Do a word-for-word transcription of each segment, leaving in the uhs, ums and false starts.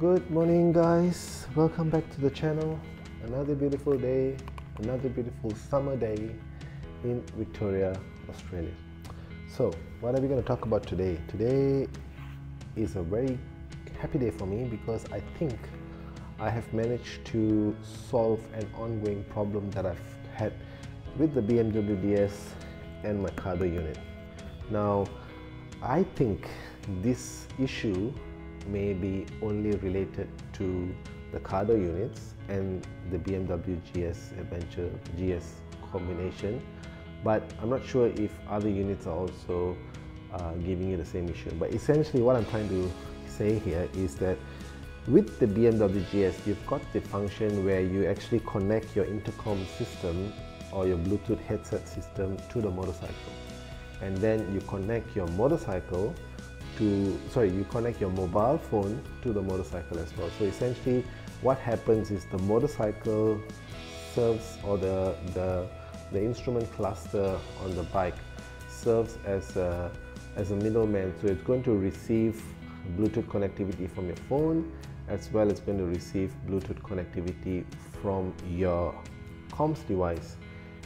Good morning guys, welcome back to the channel. Another beautiful day, another beautiful summer day in Victoria, Australia. So what are we going to talk about today? Today is a very happy day for me because I think I have managed to solve an ongoing problem that I've had with the B M W D S and my Cardo unit. Now I think this issue may be only related to the Cardo units and the B M W G S Adventure G S combination, but I'm not sure if other units are also uh, giving you the same issue. But essentially what I'm trying to say here is that with the B M W G S, you've got the function where you actually connect your intercom system or your Bluetooth headset system to the motorcycle, and then you connect your motorcycle To, sorry, you connect your mobile phone to the motorcycle as well. So essentially what happens is the motorcycle serves, or the, the, the instrument cluster on the bike serves as a, as a middleman. So it's going to receive Bluetooth connectivity from your phone, as well as going to receive Bluetooth connectivity from your comms device.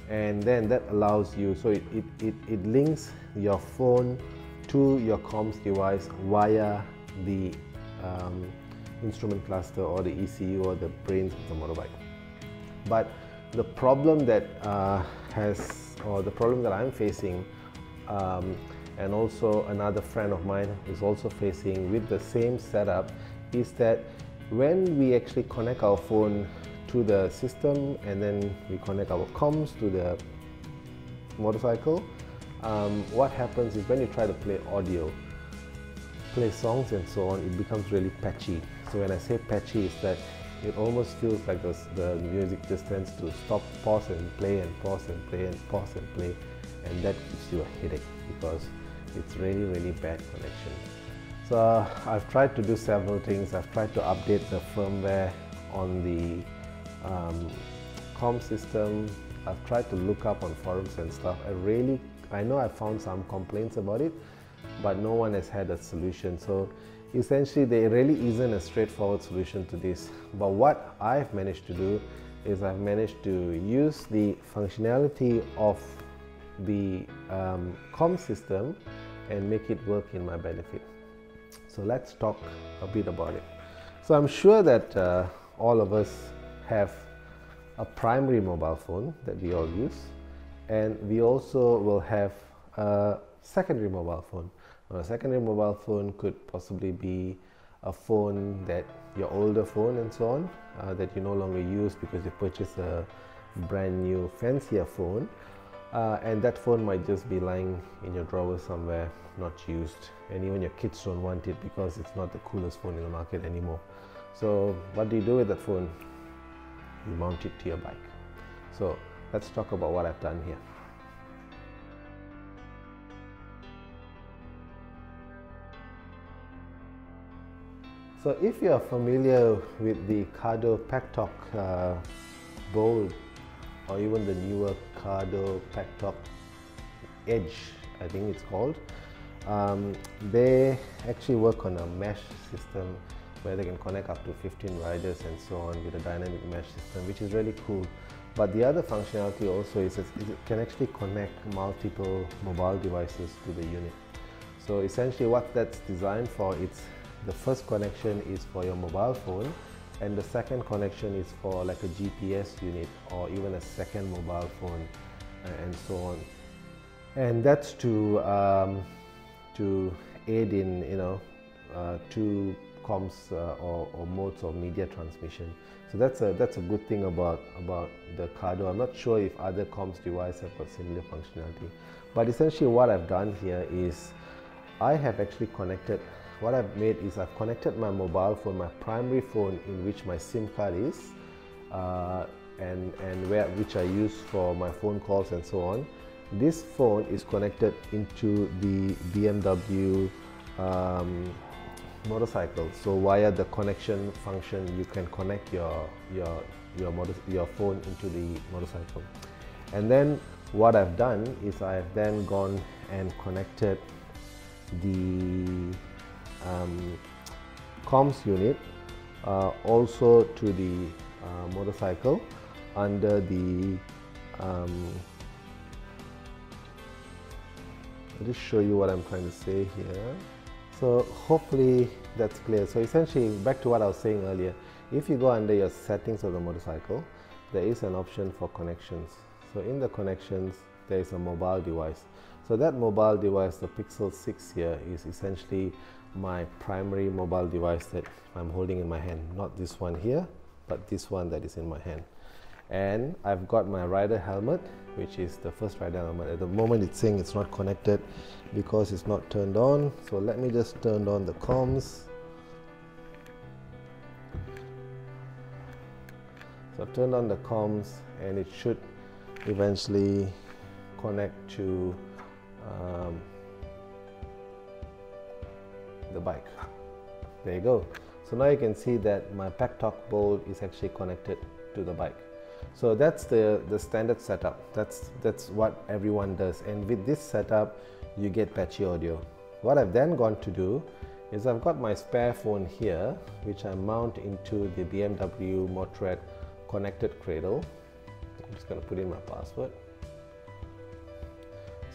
And then that allows you, so it, it, it, it links your phone to your comms device via the um, instrument cluster or the E C U or the brains of the motorbike. But the problem that uh, has, or the problem that I'm facing, um, and also another friend of mine is also facing with the same setup, is that when we actually connect our phone to the system and then we connect our comms to the motorcycle, Um, what happens is when you try to play audio, play songs and so on, it becomes really patchy. So when I say patchy, is that it almost feels like the, the music just tends to stop, pause and play and pause and play and pause and play, and that gives you a headache because it's really really bad connection. So uh, I've tried to do several things. I've tried to update the firmware on the um, comm system. I've tried to look up on forums and stuff. I really I know I found some complaints about it, but no one has had a solution. So essentially there really isn't a straightforward solution to this. But what I've managed to do is I've managed to use the functionality of the um, comm system and make it work in my benefit. So let's talk a bit about it. So I'm sure that uh, all of us have a primary mobile phone that we all use. And we also will have a secondary mobile phone. Now, a secondary mobile phone could possibly be a phone that your older phone and so on uh, that you no longer use because you purchased a brand new fancier phone, uh, and that phone might just be lying in your drawer somewhere, not used, and even your kids don't want it because it's not the coolest phone in the market anymore. So what do you do with that phone? You mount it to your bike. So let's talk about what I've done here. So if you're familiar with the Cardo Packtalk uh, Bold, or even the newer Cardo Packtalk Edge, I think it's called, um, they actually work on a mesh system where they can connect up to fifteen riders and so on with a dynamic mesh system, which is really cool. But the other functionality also is it can actually connect multiple mobile devices to the unit. So essentially what that's designed for, it's the first connection is for your mobile phone, and the second connection is for like a G P S unit or even a second mobile phone and so on. And that's to um, to aid in, you know, uh, to comms uh, or, or modes of media transmission. So that's a that's a good thing about about the Cardo. I'm not sure if other comms devices have got similar functionality, but essentially what I've done here is I have actually connected, what I've made is I've connected my mobile phone, my primary phone in which my SIM card is, uh, and and where which I use for my phone calls and so on. This phone is connected into the B M W um, motorcycle. So via the connection function, you can connect your your your motor, your phone into the motorcycle. And then what I've done is I've then gone and connected the um, comms unit uh, also to the uh, motorcycle under the um, I'll just show you what I'm trying to say here. So hopefully that's clear. So essentially, back to what I was saying earlier, if you go under your settings of the motorcycle, there is an option for connections. So in the connections, there is a mobile device. So that mobile device, the Pixel six here, is essentially my primary mobile device that I'm holding in my hand. Not this one here, but this one that is in my hand. And I've got my rider helmet, which is the first rider helmet. At the moment it's saying it's not connected because it's not turned on. So let me just turn on the comms. So I've turned on the comms and it should eventually connect to um, the bike. There you go. So now you can see that my Packtalk Bold is actually connected to the bike. So that's the, the standard setup. That's, that's what everyone does. And with this setup, you get patchy audio. What I've then gone to do is I've got my spare phone here, which I mount into the B M W Motorrad connected cradle. I'm just going to put in my password.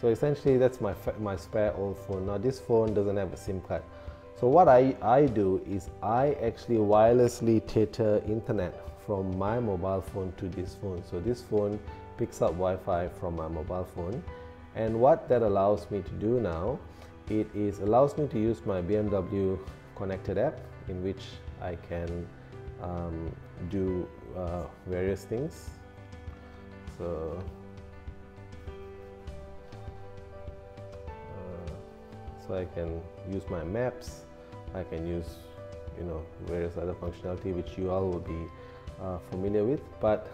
So essentially, that's my, my spare old phone. Now this phone doesn't have a SIM card. So what I, I do is I actually wirelessly tether internet from my mobile phone to this phone. So this phone picks up Wi-Fi from my mobile phone. And what that allows me to do now, it is allows me to use my B M W connected app, in which I can um, do uh, various things. So, uh, so I can use my maps, I can use, you know, various other functionality which you all will be Uh, familiar with. But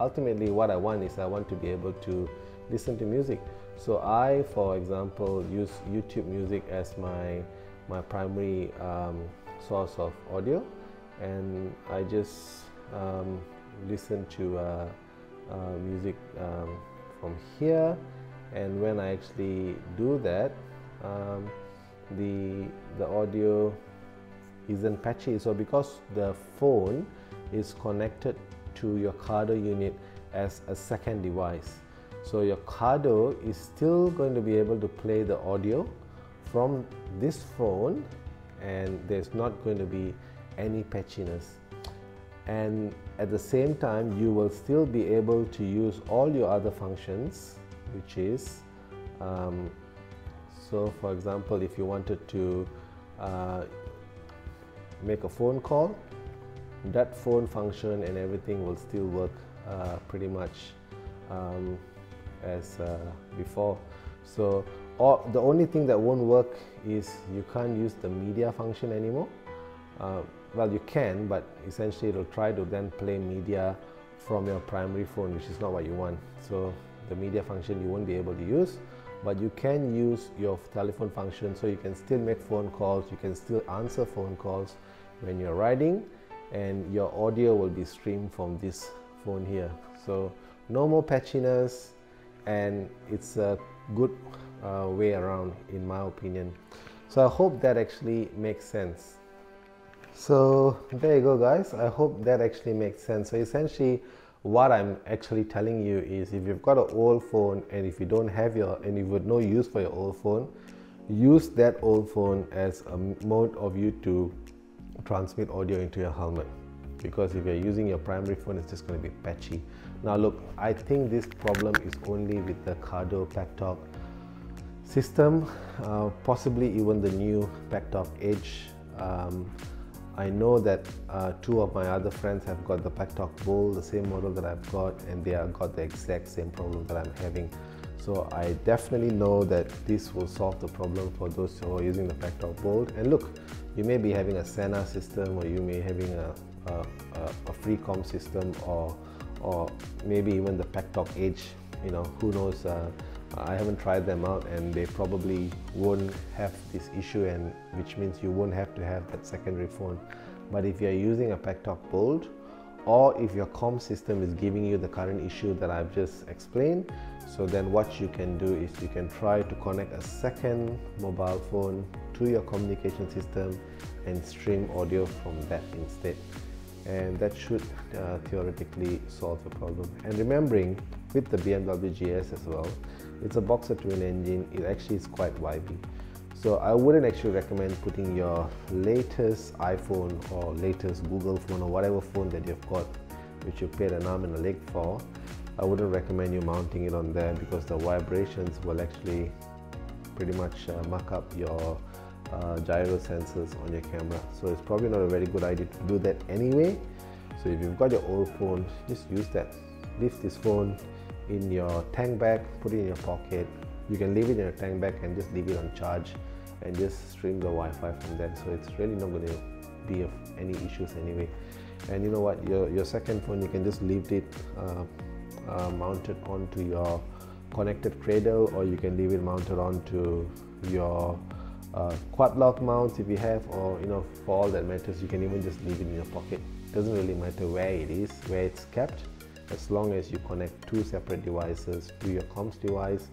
ultimately what I want is I want to be able to listen to music. So I, for example, use YouTube Music as my my primary um, source of audio, and I just um, listen to uh, uh, music um, from here. And when I actually do that, um, the the audio isn't patchy. So because the phone is connected to your Cardo unit as a second device, so your Cardo is still going to be able to play the audio from this phone, and there's not going to be any patchiness. And at the same time, you will still be able to use all your other functions, which is um, so for example, if you wanted to uh, make a phone call, that phone function and everything will still work uh, pretty much um, as uh, before. So all, the only thing that won't work is you can't use the media function anymore. Uh, well, you can, but essentially it'll try to then play media from your primary phone, which is not what you want. So the media function you won't be able to use, but you can use your telephone function. So you can still make phone calls, you can still answer phone calls when you're riding, and your audio will be streamed from this phone here. So no more patchiness, and it's a good uh, way around, in my opinion. So I hope that actually makes sense. So there you go, guys. I hope that actually makes sense. So essentially what I'm actually telling you is, if you've got an old phone and if you don't have your and you've got no use for your old phone, use that old phone as a mode of you to transmit audio into your helmet, because if you're using your primary phone, it's just going to be patchy. Now look, I think this problem is only with the Cardo Packtalk system, uh, possibly even the new Packtalk Edge. um, I know that uh, two of my other friends have got the Packtalk Bold, the same model that I've got, and they have got the exact same problem that I'm having. So I definitely know that this will solve the problem for those who are using the Packtalk Bold. And look, you may be having a Sena system, or you may be having a, a, a, a Freecom system, or, or maybe even the Packtalk Edge. You know, who knows? Uh, I haven't tried them out, and they probably won't have this issue, and which means you won't have to have that secondary phone. But if you're using a Packtalk Bold or if your comm system is giving you the current issue that I've just explained, so then what you can do is you can try to connect a second mobile phone to your communication system and stream audio from that instead. And that should uh, theoretically solve the problem. And remembering with the B M W G S as well, it's a boxer twin engine, it actually is quite wavy. So I wouldn't actually recommend putting your latest iPhone or latest Google phone or whatever phone that you've got, which you paid an arm and a leg for, I wouldn't recommend you mounting it on there, because the vibrations will actually pretty much uh, muck up your Uh, gyro sensors on your camera. So it's probably not a very good idea to do that anyway. So if you've got your old phone, just use that. Leave this phone in your tank bag, put it in your pocket. You can leave it in your tank bag and just leave it on charge and just stream the Wi-Fi from that. So it's really not going to be of any issues anyway. And you know what, your, your second phone, you can just leave it uh, uh, mounted onto your connected cradle, or you can leave it mounted onto your Uh, quad lock mounts if you have, or you know, for all that matters, you can even just leave it in your pocket. Doesn't really matter where it is, where it's kept, as long as you connect two separate devices to your comms device,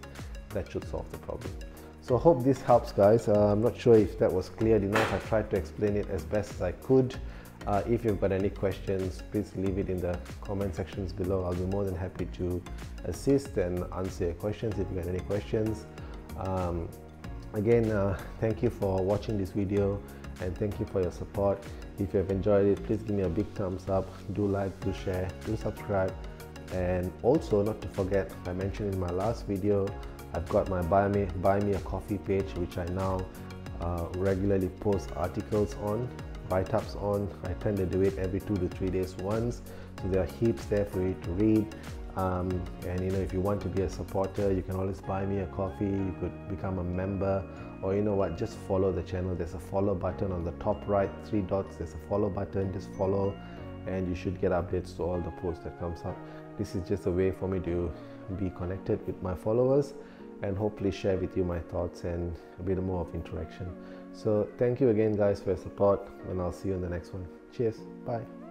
that should solve the problem. So hope this helps, guys. uh, I'm not sure if that was clear enough. I tried to explain it as best as I could. Uh, if you've got any questions, please leave it in the comment sections below. I'll be more than happy to assist and answer your questions if you've got any questions. um, Again, uh, thank you for watching this video, and thank you for your support. If you have enjoyed it, please give me a big thumbs up. Do like, do share, do subscribe. And also, not to forget, I mentioned in my last video, I've got my Buy Me, Buy Me a Coffee page, which I now uh, regularly post articles on, write-ups on. I tend to do it every two to three days once. So there are heaps there for you to read. Um, and you know, if you want to be a supporter, you can always buy me a coffee, you could become a member, or you know what, just follow the channel. There's a follow button on the top right, three dots, there's a follow button, just follow, and you should get updates to all the posts that comes up. This is just a way for me to be connected with my followers and hopefully share with you my thoughts and a bit more of interaction. So thank you again, guys, for your support, and I'll see you in the next one. Cheers, bye.